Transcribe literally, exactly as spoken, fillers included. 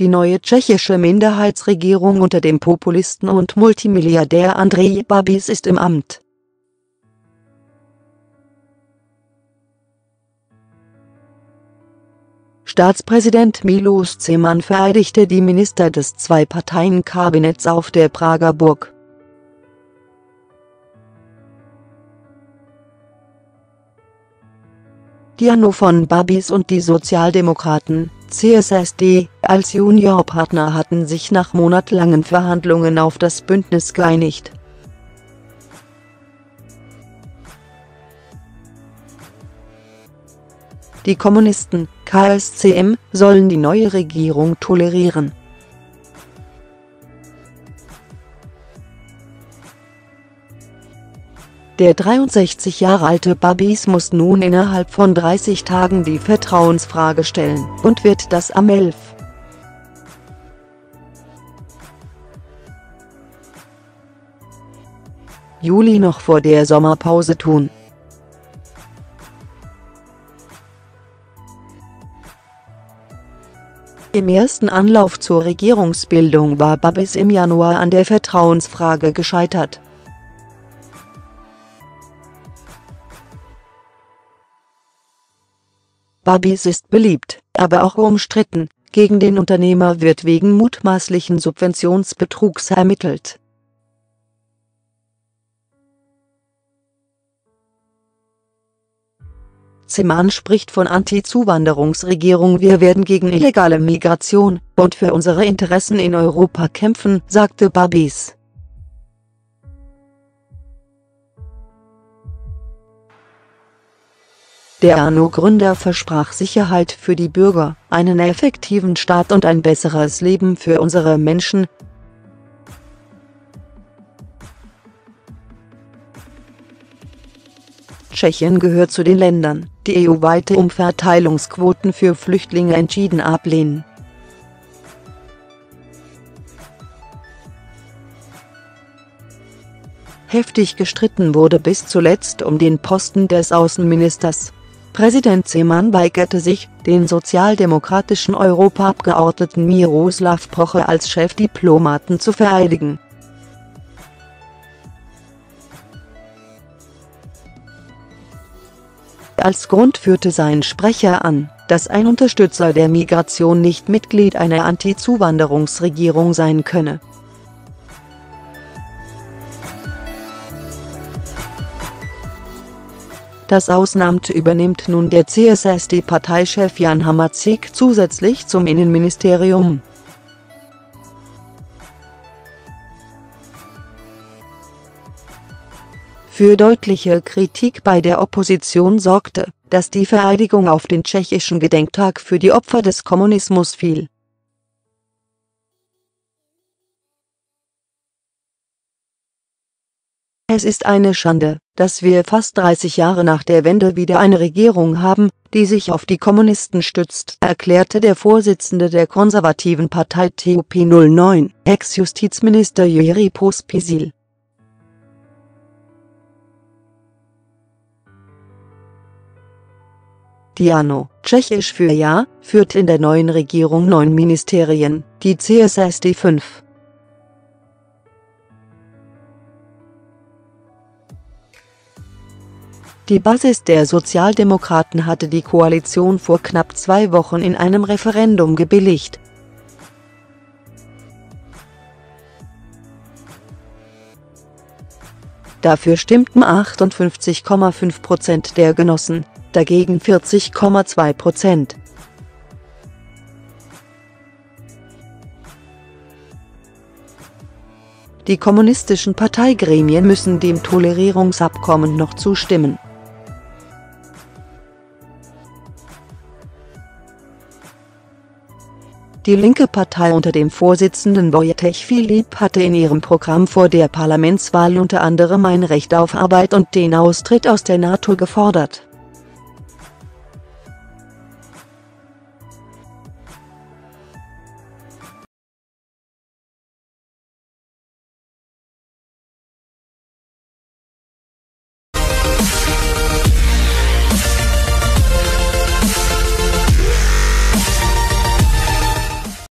Die neue tschechische Minderheitsregierung unter dem Populisten und Multimilliardär Andrej Babiš ist im Amt. Staatspräsident Miloš Zeman vereidigte die Minister des Zwei-Parteien-Kabinetts auf der Prager Burg. Die ANO von Babiš und die Sozialdemokraten, C S S D, als Juniorpartner hatten sich nach monatelangen Verhandlungen auf das Bündnis geeinigt. Die Kommunisten, K S C M, sollen die neue Regierung tolerieren. Der dreiundsechzig Jahre alte Babiš muss nun innerhalb von dreißig Tagen die Vertrauensfrage stellen und wird das am elften Juli noch vor der Sommerpause tun. Im ersten Anlauf zur Regierungsbildung war Babiš im Januar an der Vertrauensfrage gescheitert. Babiš ist beliebt, aber auch umstritten. Gegen den Unternehmer wird wegen mutmaßlichen Subventionsbetrugs ermittelt. Zeman spricht von Anti-Zuwanderungsregierung. Wir werden gegen illegale Migration und für unsere Interessen in Europa kämpfen, sagte Babiš. Der ANO-Gründer versprach Sicherheit für die Bürger, einen effektiven Staat und ein besseres Leben für unsere Menschen. Tschechien gehört zu den Ländern, die E U-weite Umverteilungsquoten für Flüchtlinge entschieden ablehnen. Heftig gestritten wurde bis zuletzt um den Posten des Außenministers. Präsident Zeman weigerte sich, den sozialdemokratischen Europaabgeordneten Miroslav Poche als Chefdiplomaten zu vereidigen. Als Grund führte sein Sprecher an, dass ein Unterstützer der Migration nicht Mitglied einer Anti-Zuwanderungsregierung sein könne. Das Ausland übernimmt nun der C S S D-Parteichef Jan Hamáček zusätzlich zum Innenministerium. Für deutliche Kritik bei der Opposition sorgte, dass die Vereidigung auf den tschechischen Gedenktag für die Opfer des Kommunismus fiel. Es ist eine Schande, dass wir fast dreißig Jahre nach der Wende wieder eine Regierung haben, die sich auf die Kommunisten stützt, erklärte der Vorsitzende der konservativen Partei T O P null neun, Ex-Justizminister Jiří Pospíšil. Die ANO, tschechisch für Ja, führt in der neuen Regierung neun Ministerien, die C S S D fünf. Die Basis der Sozialdemokraten hatte die Koalition vor knapp zwei Wochen in einem Referendum gebilligt. Dafür stimmten achtundfünfzig Komma fünf Prozent der Genossen, dagegen vierzig Komma zwei Prozent. Die kommunistischen Parteigremien müssen dem Tolerierungsabkommen noch zustimmen. Die linke Partei unter dem Vorsitzenden Wojciech Filip hatte in ihrem Programm vor der Parlamentswahl unter anderem ein Recht auf Arbeit und den Austritt aus der NATO gefordert.